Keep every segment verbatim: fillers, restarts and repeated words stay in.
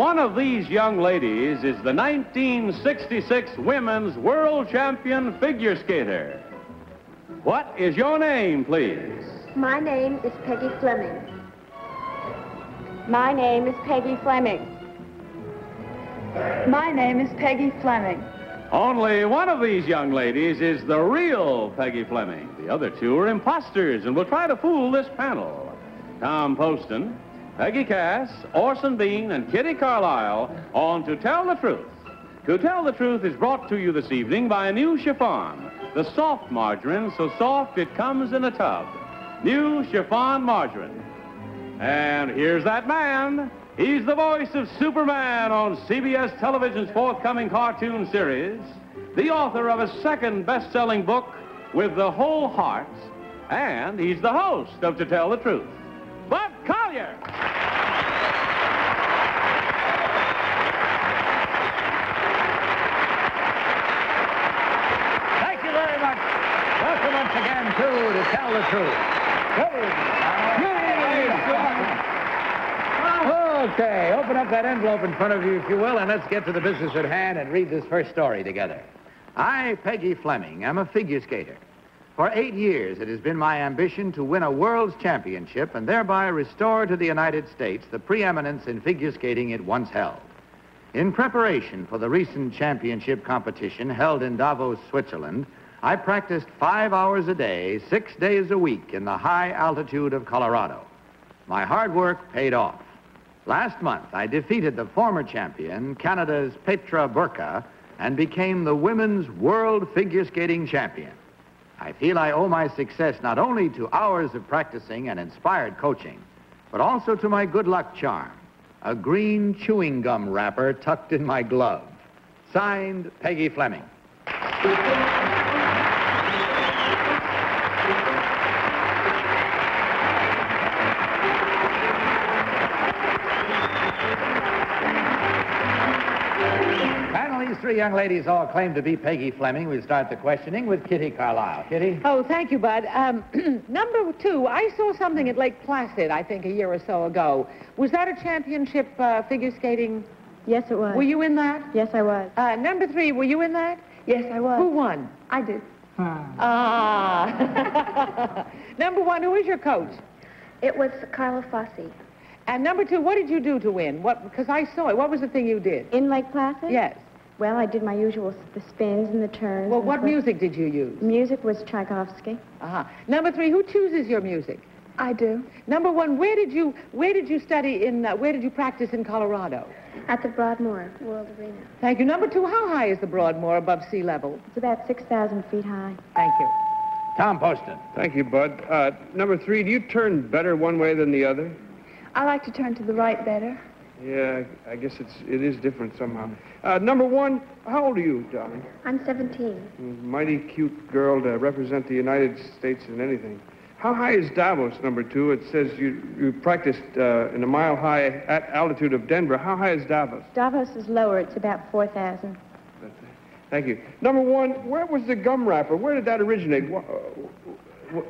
One of these young ladies is the nineteen sixty-six Women's World Champion Figure Skater. What is your name, please? My name is Peggy Fleming. My name is Peggy Fleming. My name is Peggy Fleming. Only one of these young ladies is the real Peggy Fleming. The other two are imposters and will try to fool this panel. Tom Poston, Peggy Cass, Orson Bean, and Kitty Carlisle on To Tell the Truth. To Tell the Truth is brought to you this evening by a new chiffon, the soft margarine, so soft it comes in a tub. New chiffon margarine. And here's that man. He's the voice of Superman on C B S Television's forthcoming cartoon series, the author of a second best-selling book, With the Whole Heart, and he's the host of To Tell the Truth, Bud Collyer. Thank you very much. Welcome once again to To Tell the Truth. Good. Okay, open up that envelope in front of you, if you will, and let's get to the business at hand and read this first story together. I, Peggy Fleming, am a figure skater. For eight years, it has been my ambition to win a world's championship and thereby restore to the United States the preeminence in figure skating it once held. In preparation for the recent championship competition held in Davos, Switzerland, I practiced five hours a day, six days a week in the high altitude of Colorado. My hard work paid off. Last month, I defeated the former champion, Canada's Petra Burka, and became the women's world figure skating champion. I feel I owe my success not only to hours of practicing and inspired coaching, but also to my good luck charm, a green chewing gum wrapper tucked in my glove. Signed, Peggy Fleming. Three young ladies all claim to be Peggy Fleming. We'll start the questioning with Kitty Carlisle. Kitty? Oh, thank you, Bud. Um, number two, I saw something at Lake Placid, I think, a year or so ago. Was that a championship uh, figure skating? Yes, it was. Were you in that? Yes, I was. Uh, number three, were you in that? Yes, I was. Who won? I did. Ah. Number one, who was your coach? It was Carla Fosse. And number two, what did you do to win? What? Because I saw it. What was the thing you did? In Lake Placid? Yes. Well, I did my usual the spins and the turns. Well, what music did you use? Music was Tchaikovsky. Uh-huh. Number three, who chooses your music? I do. Number one, where did you where did you study in uh, where did you practice in Colorado? At the Broadmoor World Arena. Thank you. Number two, how high is the Broadmoor above sea level? It's about six thousand feet high. Thank you. Tom Poston. Thank you, Bud. Uh, number three, do you turn better one way than the other? I like to turn to the right better. Yeah, I guess it's, it is different somehow. Uh, number one, how old are you, darling? I'm seventeen. Mighty cute girl to represent the United States in anything. How high is Davos, number two? It says you, you practiced uh, in a mile high at altitude of Denver. How high is Davos? Davos is lower. It's about four thousand. Thank you. Number one, where was the gum wrapper? Where did that originate?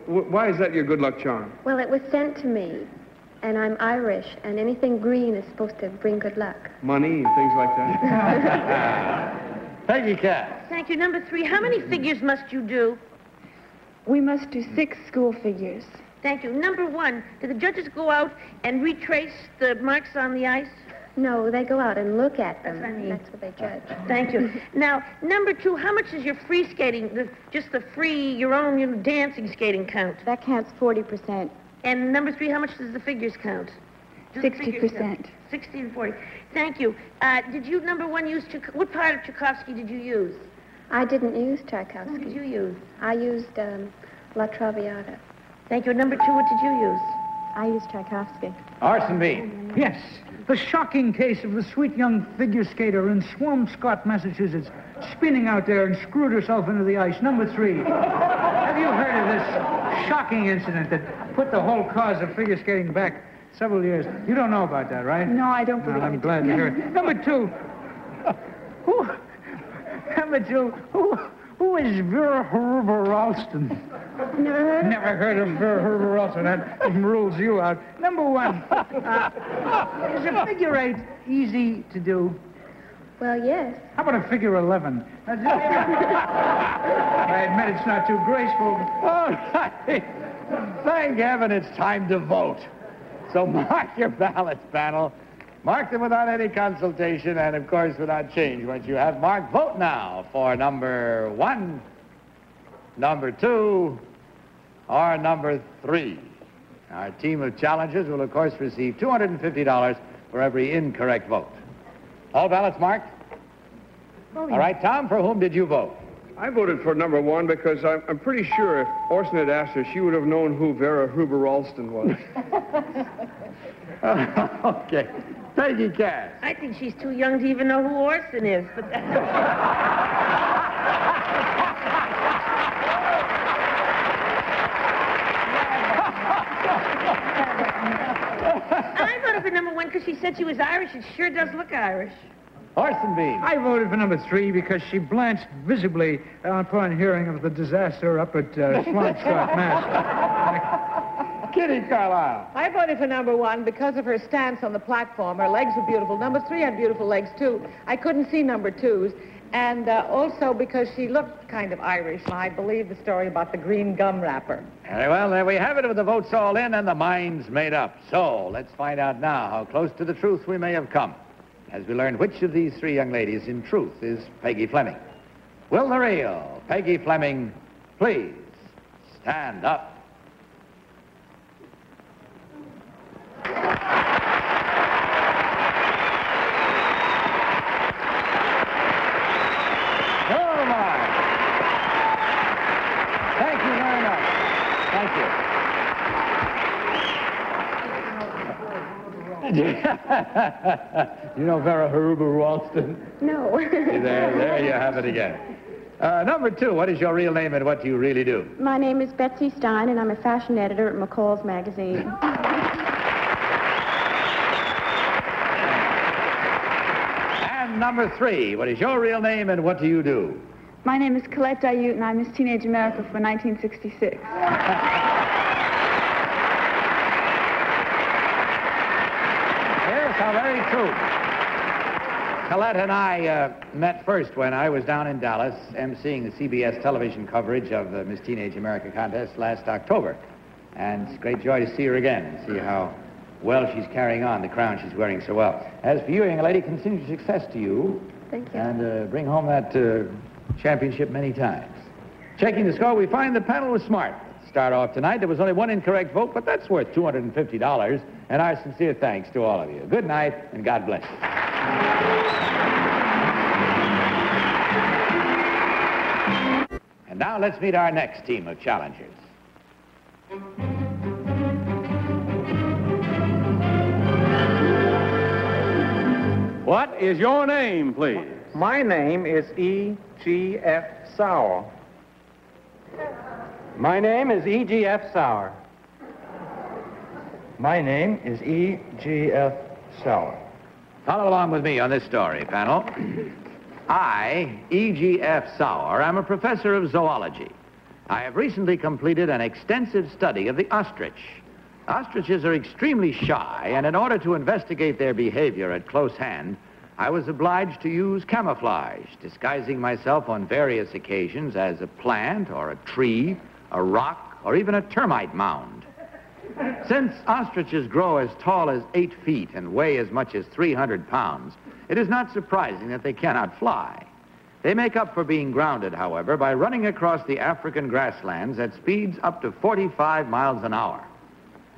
Why is that your good luck charm? Well, it was sent to me. And I'm Irish, and anything green is supposed to bring good luck. Money and things like that. Peggy Cass. Thank you. Number three, how many figures must you do? We must do six school figures. Thank you. Number one, do the judges go out and retrace the marks on the ice? No, they go out and look at them. That's what I mean. That's what they judge. Thank you. Now, number two, how much is your free skating, the, just the free, your own you know, dancing skating count? That counts forty percent. And number three, how much does the figures count? sixty percent. sixty and forty. Thank you. Uh, did you, number one, use... Tchaik what part of Tchaikovsky did you use? I didn't use Tchaikovsky. What did you use? I used um, La Traviata. Thank you. And number two, what did you use? I used Tchaikovsky. Orson Bean. Yes. The shocking case of the sweet young figure skater in Swampscott, Massachusetts, spinning out there and screwed herself into the ice. Number three. Have you heard of this shocking incident that... put the whole cause of figure skating back several years. You don't know about that, right? No, I don't believe no, I'm it. I'm glad to hear it. Number two. Who? Number two. Who? Who is Vera Hruba Ralston? Never, Never heard of Vera Hruba Ralston. That rules you out. Number one, uh, is a figure eight easy to do? Well, yes. How about a figure eleven? I admit it's not too graceful. All right. Thank heaven it's time to vote. So mark your ballots, panel. Mark them without any consultation and, of course, without change. Once you have marked, vote now for number one, number two, or number three. Our team of challengers will, of course, receive two hundred fifty dollars for every incorrect vote. All ballots marked? Oh, yeah. All right, Tom, for whom did you vote? I voted for number one because I'm, I'm pretty sure if Orson had asked her, she would have known who Vera Hruba Ralston was. uh, okay. Peggy Cass. I think she's too young to even know who Orson is. But... I voted for number one because she said she was Irish. It sure does look Irish. Orson Bean. I voted for number three because she blanched visibly upon hearing of the disaster up at uh, Schweinstatt, Mass. Kitty Carlisle. I voted for number one because of her stance on the platform. Her legs were beautiful. Number three had beautiful legs, too. I couldn't see number twos. And uh, also because she looked kind of Irish. And I believe the story about the green gum wrapper. Very well, there we have it with the votes all in and the minds made up. So let's find out now how close to the truth we may have come as we learn which of these three young ladies in truth is Peggy Fleming. Will the real Peggy Fleming please stand up? You know Vera Hruba Ralston? No. there, there you have it again. Uh, number two, what is your real name and what do you really do? My name is Betsy Stein, and I'm a fashion editor at McCall's Magazine. And number three, what is your real name and what do you do? My name is Colette Diute, and I Miss Teenage America for nineteen sixty-six. Now, very true. Colette and I uh, met first when I was down in Dallas emceeing the C B S television coverage of the Miss Teenage America contest last October. And it's a great joy to see her again and see how well she's carrying on the crown she's wearing so well. As for you, young lady, continued success to you. Thank you. And uh, bring home that uh, championship many times. Checking the score, we find the panel was smart. Start off tonight. There was only one incorrect vote, but that's worth two hundred fifty dollars. And our sincere thanks to all of you. Good night, and God bless you. And now let's meet our next team of challengers. What is your name, please? My name is E G F Sauer. My name is E G F Sauer. My name is E G F Sauer. Follow along with me on this story, panel. I, E G F Sauer, am a professor of zoology. I have recently completed an extensive study of the ostrich. Ostriches are extremely shy, and in order to investigate their behavior at close hand, I was obliged to use camouflage, disguising myself on various occasions as a plant or a tree, a rock, or even a termite mound. Since ostriches grow as tall as eight feet and weigh as much as three hundred pounds, it is not surprising that they cannot fly. They make up for being grounded, however, by running across the African grasslands at speeds up to forty-five miles an hour.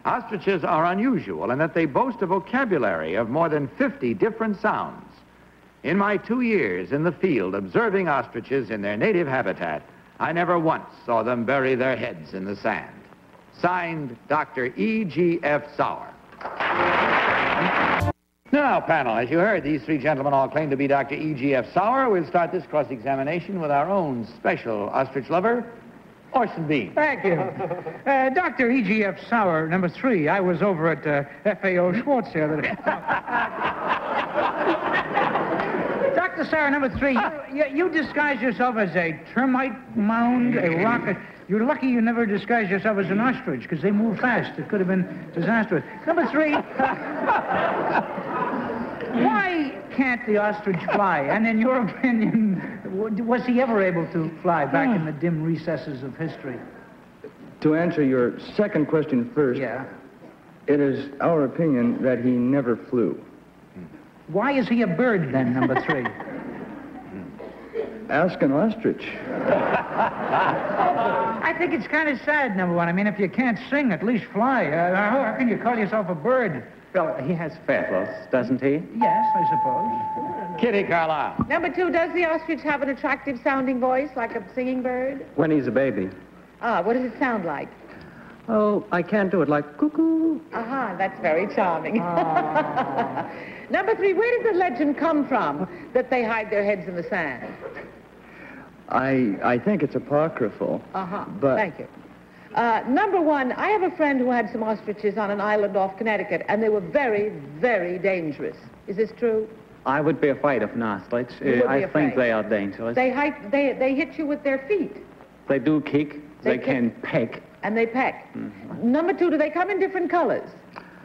Ostriches are unusual in that they boast a vocabulary of more than fifty different sounds. In my two years in the field observing ostriches in their native habitat, I never once saw them bury their heads in the sand. Signed, Doctor E G F Sauer. Now, panel, as you heard, these three gentlemen all claim to be Doctor E G F Sauer. We'll start this cross-examination with our own special ostrich lover, Orson Bean. Thank you. Uh, Doctor E G F Sauer, number three. I was over at uh, F A O Schwartz the other day. Doctor Doctor Sarah, number three, ah. you, you, you disguise yourself as a termite mound, a rocket. You're lucky you never disguised yourself as an ostrich, because they move fast. It could have been disastrous. Number three, why can't the ostrich fly? And in your opinion, was he ever able to fly back in the dim recesses of history? To answer your second question first, yeah. It is our opinion that he never flew. Why is he a bird, then, number three? Ask an ostrich. I think it's kind of sad, number one. I mean, if you can't sing, at least fly. Uh, how can you call yourself a bird? Well, he has fat loss, doesn't he? Yes, I suppose. Kitty Carlisle. Number two, does the ostrich have an attractive sounding voice, like a singing bird? When he's a baby. Ah, what does it sound like? Oh, I can't do it, like cuckoo. Aha, that's very charming. Oh. Number three, where does the legend come from that they hide their heads in the sand? I, I think it's apocryphal. Uh-huh, but... thank you. Uh, number one, I have a friend who had some ostriches on an island off Connecticut, and they were very, very dangerous. Is this true? I would be afraid of nostriches. Uh, I afraid. think they are dangerous. They, hike, they, they hit you with their feet. They do kick. They, they can peck. And they peck. Mm-hmm. Number two, do they come in different colors?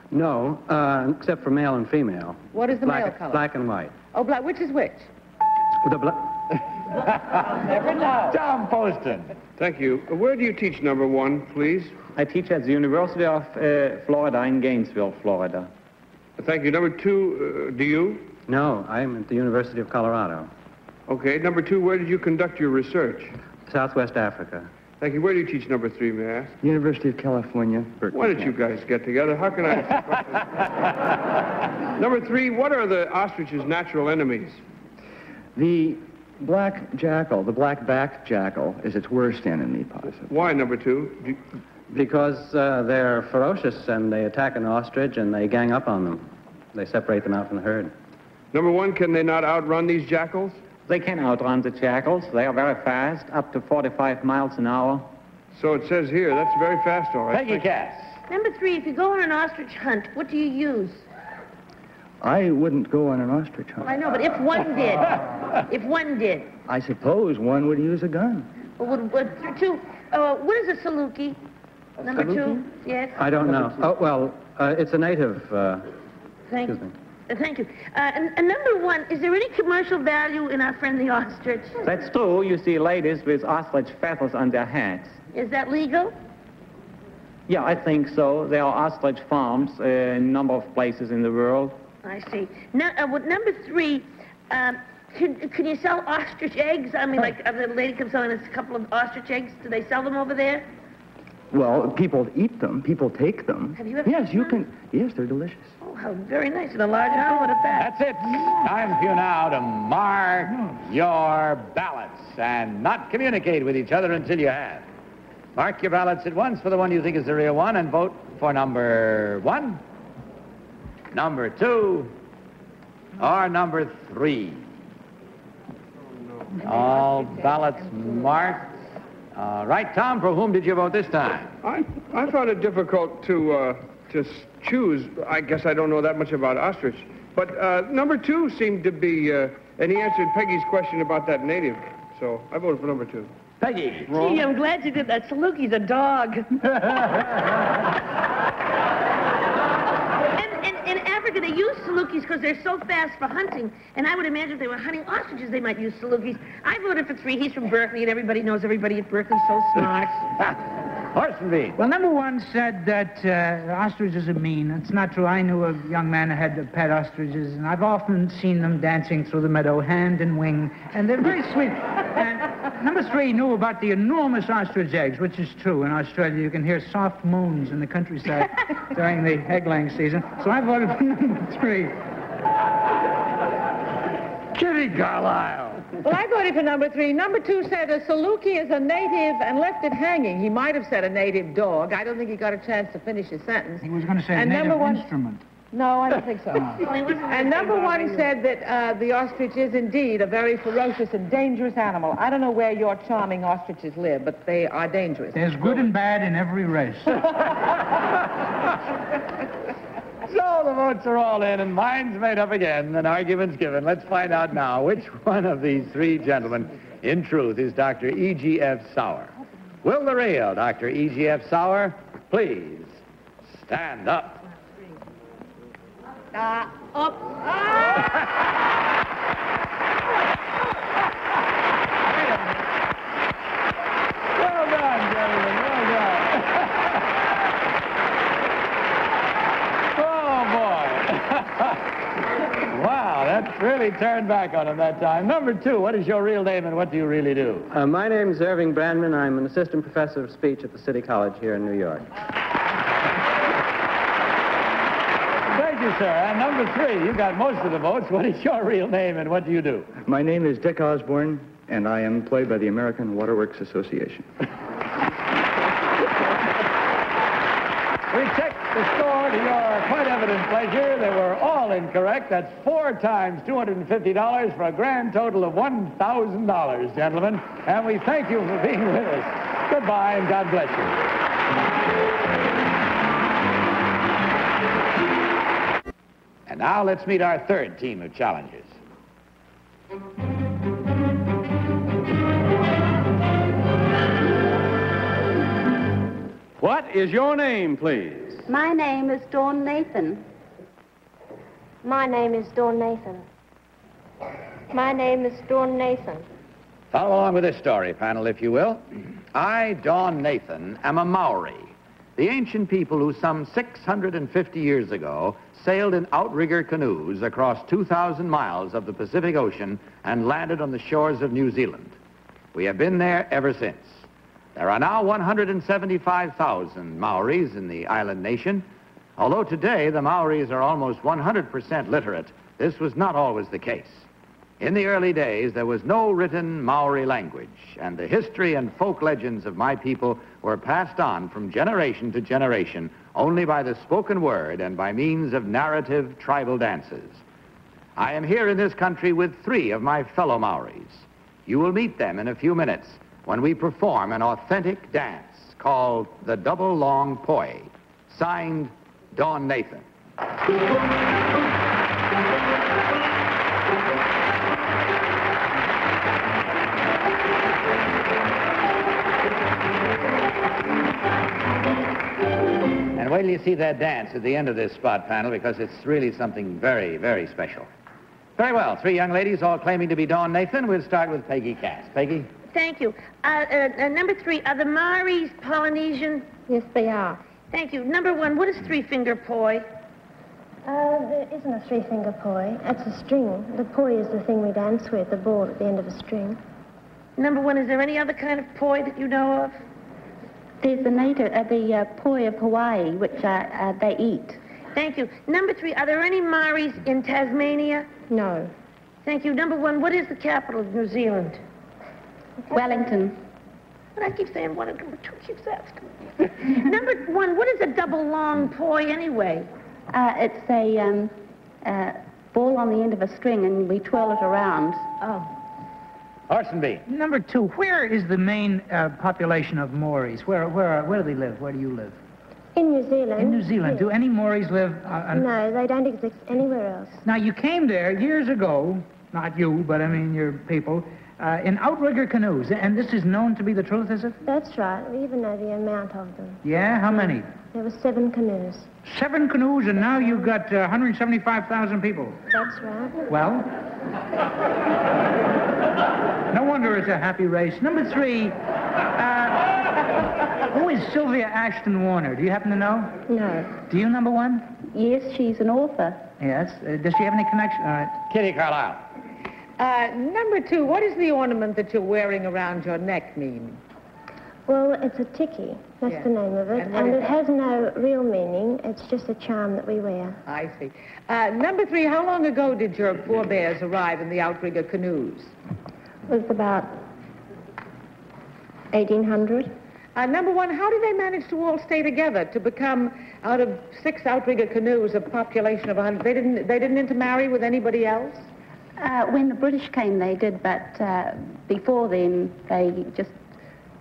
No, uh, except for male and female. What is the black, male color? Black and white. Oh, black. Which is which? The black... I'll never know. Tom Poston. Thank you. Where do you teach, number one, please? I teach at the University of uh, Florida in Gainesville, Florida. Thank you. Number two, uh, do you? No, I'm at the University of Colorado. Okay. Number two, where did you conduct your research? Southwest Africa. Thank you. Where do you teach, number three, may I ask? University of California, Berkeley. Why don't you guys get together? How can I... Number three, what are the ostrich's natural enemies? The... black jackal, the black-backed jackal, is its worst enemy, possibly. Why, number two? You... Because uh, they're ferocious, and they attack an ostrich, and they gang up on them. They separate them out from the herd. Number one, can they not outrun these jackals? They can outrun the jackals. They are very fast, up to forty-five miles an hour. So it says here, that's very fast, all right. Peggy Cass. Number three, if you go on an ostrich hunt, what do you use? I wouldn't go on an ostrich hunt. Well, I know, but if one did, if one did. I suppose one would use a gun. Well, would, would, two, uh, what is a saluki? Number saluki? two, yes? I don't know. Oh, well, uh, it's a native, uh, thank, excuse me. Uh, thank you. Uh, and, and number one, is there any commercial value in our friend the ostrich? That's true. You see ladies with ostrich feathers on their hats. Is that legal? Yeah, I think so. There are ostrich farms uh, in a number of places in the world. I see. Now, uh, well, number three, um, can, can you sell ostrich eggs? I mean, like, a lady comes selling us a couple of ostrich eggs. Do they sell them over there? Well, people eat them. People take them. Have you ever Yes, you them? can. Yes, they're delicious. Oh, how very nice. And a large omelet at that. That's it. Yeah. Time for you now to mark yeah. your ballots and not communicate with each other until you have. Mark your ballots at once for the one you think is the real one and vote for number one. Number two, or number three. All ballots marked. Uh, right, Tom, for whom did you vote this time? I, I found it difficult to, uh, to choose. I guess I don't know that much about ostrich. But uh, number two seemed to be, uh, and he answered Peggy's question about that native. So I voted for number two. Peggy, wrong. Gee, I'm glad you did that. Saluki's a dog. In Africa, they use salukis because they're so fast for hunting. And I would imagine if they were hunting ostriches, they might use salukis. I voted for three. He's from Berkeley, and everybody knows everybody at Berkeley's so smart. Orson Bean. Well, number one said that uh, ostriches are mean. It's not true. I knew a young man who had pet ostriches, and I've often seen them dancing through the meadow, hand and wing. And they're very sweet. And number three knew about the enormous ostrich eggs, which is true. In Australia, you can hear soft moans in the countryside during the egg-laying season. So I voted for number three. Kitty Carlisle. Well, I voted for number three. Number two said a saluki is a native and left it hanging. He might have said a native dog. I don't think he got a chance to finish his sentence. He was going to say and a native one, instrument. No, I don't think so. And number one said that uh, the ostrich is indeed a very ferocious and dangerous animal. I don't know where your charming ostriches live, but they are dangerous. There's good and bad in every race. So the votes are all in, and mine's made up again, and arguments given. Let's find out now which one of these three gentlemen, in truth, is Doctor E G F Sauer. Will the real Doctor E G F Sauer please stand up? Uh, up. Ah! Well done, gentlemen. Well done. Oh, boy. Wow, that really turned back on him that time. Number two, what is your real name and what do you really do? Uh, my name is Irving Brandman. I'm an assistant professor of speech at the City College here in New York. Thank you, sir. And number three, you got most of the votes. What is your real name and what do you do? My name is Dick Osborne, and I am employed by the American Waterworks Association. We checked the score to your quite evident pleasure. They were all incorrect. That's four times two hundred fifty dollars for a grand total of one thousand dollars, gentlemen. And we thank you for being with us. Goodbye, and God bless you. And now let's meet our third team of challengers. What is your name, please? My name is Dawn Nathan. My name is Dawn Nathan. My name is Dawn Nathan. Follow along with this story, panel, if you will. I, Dawn Nathan, am a Maori, the ancient people who some six hundred fifty years ago sailed in outrigger canoes across two thousand miles of the Pacific Ocean and landed on the shores of New Zealand. We have been there ever since. There are now one hundred seventy-five thousand Maoris in the island nation. Although today the Maoris are almost one hundred percent literate, this was not always the case. In the early days, there was no written Maori language, and the history and folk legends of my people were passed on from generation to generation only by the spoken word and by means of narrative tribal dances. I am here in this country with three of my fellow Maoris. You will meet them in a few minutes when we perform an authentic dance called the Double Long Poi, signed Dawn Nathan. And wait till you see that dance at the end of this spot, panel, because it's really something very, very special. Very well, three young ladies all claiming to be Dawn Nathan. We'll start with Peggy Cass. Peggy? Thank you. Uh, uh, uh, number three, are the Maoris Polynesian? Yes, they are. Thank you. Number one, what is three-finger poi? Uh, there isn't a three-finger poi. That's a string. The poi is the thing we dance with, the ball at the end of a string. Number one, is there any other kind of poi that you know of? There's the native, uh, the uh, poi of Hawaii, which uh, uh, they eat. Thank you. Number three, are there any Maoris in Tasmania? No. Thank you. Number one, what is the capital of New Zealand? Wellington. But I keep saying one, and number two keeps asking me. Number one, what is a double long poi anyway? Uh, it's a um, uh, ball on the end of a string, and we twirl it around. Oh. Orson Bean. Number two, where is the main uh, population of Maoris? Where, where, are, where do they live? Where do you live? In New Zealand. In New Zealand. Yes. Do any Maoris live? Uh, on... No, they don't exist anywhere else. Now, you came there years ago, not you, but I mean your people, Uh, in outrigger canoes, and this is known to be the truth, is it? That's right. We even know the amount of them. Yeah? How many? There were seven canoes. Seven canoes, and now you've got uh, one hundred seventy-five thousand people. That's right. Well? No wonder it's a happy race. Number three, uh, who is Sylvia Ashton-Warner? Do you happen to know? No. Do you, number one? Yes, she's an author. Yes. Uh, does she have any connection? All right. Kitty Carlisle. Uh, number two, what is the ornament that you're wearing around your neck mean? Well, it's a tiki. That's yeah. the name of it. And, and it that? has no real meaning. It's just a charm that we wear. I see. Uh, number three, how long ago did your forebears arrive in the outrigger canoes? It was about eighteen hundred. Uh, number one, how do they manage to all stay together to become, out of six outrigger canoes, a population of one hundred? They didn't, they didn't intermarry with anybody else? Uh, when the British came, they did, but uh, before then, they just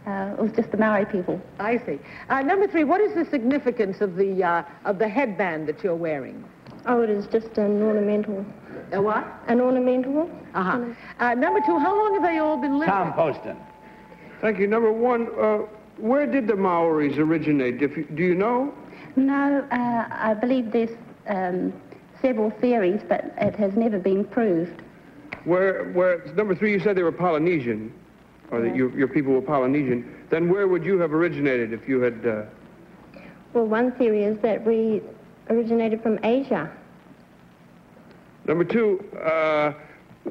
Uh, it was just the Maori people. I see. Uh, number three, what is the significance of the uh, of the headband that you're wearing? Oh, it is just an ornamental. A what? An ornamental. Uh-huh. Uh, number two, how long have they all been living? Tom Poston. Thank you. Number one, uh, where did the Maoris originate? If you, do you know? No, uh, I believe there's um, several theories, but it has never been proved. Where, where? Number three, you said they were Polynesian. Or that your, your people were Polynesian, then where would you have originated if you had... Uh... Well, one theory is that we originated from Asia. Number two, uh,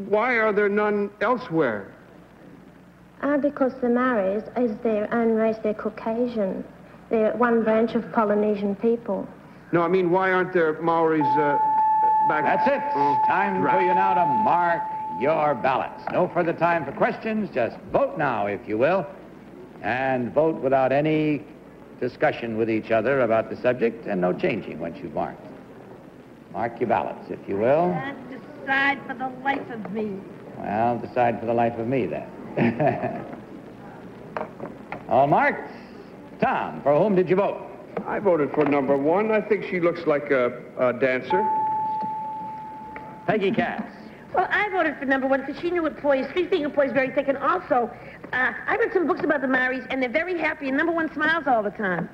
why are there none elsewhere? Uh, because the Maoris is their own race, they're Caucasian. They're one branch of Polynesian people. No, I mean, why aren't there Maoris uh, back... That's it. Oh, time right. for you now to mark your ballots. No further time for questions. Just vote now, if you will, and vote without any discussion with each other about the subject, and no changing once you've marked. Mark your ballots, if you will. I can't decide for the life of me. Well, decide for the life of me, then. All marked. Tom, for whom did you vote? I voted for number one. I think she looks like a, a dancer. Peggy Cass. Well, I voted for number one because she knew what poi is. Three finger poi is very thick, and also, uh, I read some books about the Maoris, and they're very happy, and number one smiles all the time.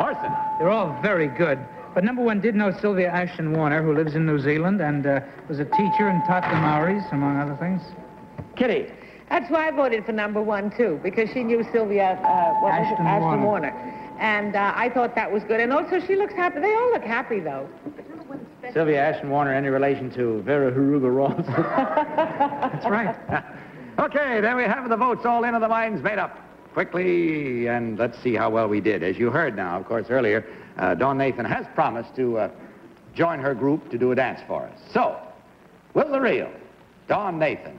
Orson. They're all very good, but number one did know Sylvia Ashton-Warner, who lives in New Zealand, and uh, was a teacher and taught the Maoris, among other things. Kitty. That's why I voted for number one, too, because she knew Sylvia uh, what Ashton, was it? Ashton Warner. Warner. And uh, I thought that was good, and also she looks happy. They all look happy, though. Sylvia Ashton-Warner, any relation to Vera Hruba Ralston? That's right. Okay, then we have the votes all in and the minds made up. Quickly, and let's see how well we did. As you heard now, of course, earlier, uh, Dawn Nathan has promised to uh, join her group to do a dance for us. So, will the real Dawn Nathan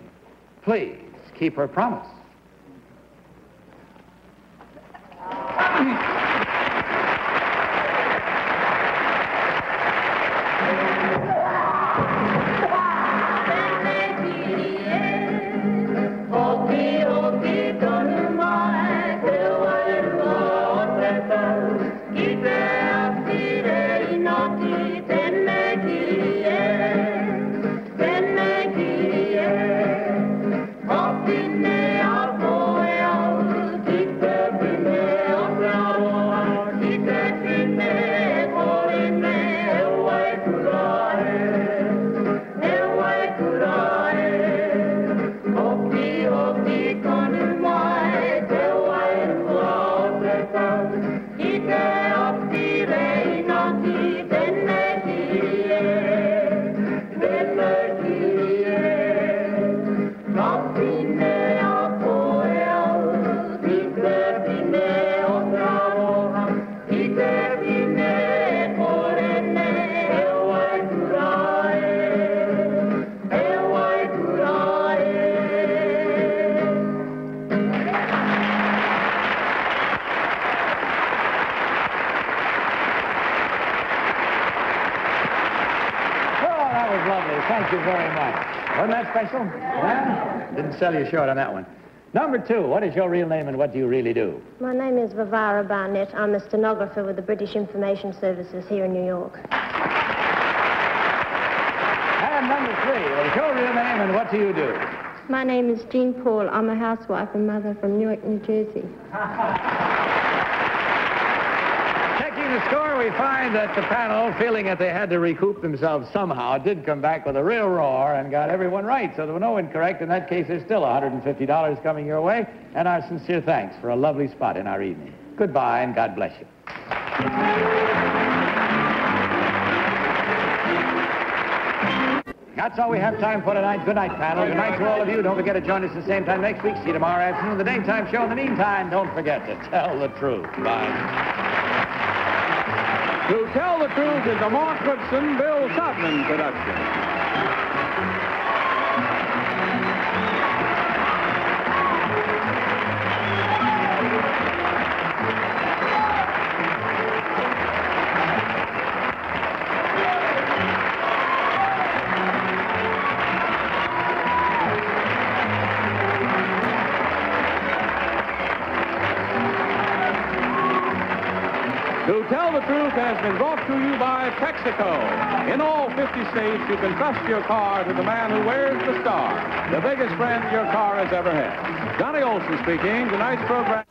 please keep her promise? Sell you short on that one. Number two, what is your real name and what do you really do? My name is Vivara Barnett. I'm a stenographer with the British Information Services here in New York. And number three, what is your real name and what do you do? My name is Jean Paul. I'm a housewife and mother from Newark, New Jersey. Checking the score, we find that the panel, feeling that they had to recoup themselves somehow, did come back with a real roar and got everyone right, so there were no incorrect. In that case, there's still one hundred fifty dollars coming your way, and our sincere thanks for a lovely spot in our evening. Goodbye, and God bless you. That's all we have time for tonight. Good night, panel. Good night to all of you. Don't forget to join us at the same time next week. See you tomorrow afternoon, the daytime show. In the meantime, don't forget to tell the truth. Bye. To Tell the Truth is a Mark Goodson, Bill Sodman production. To Tell the Truth has been brought to you by Texaco. In all fifty states, you can trust your car to the man who wears the star, the biggest friend your car has ever had. Johnny Olson speaking. Tonight's program...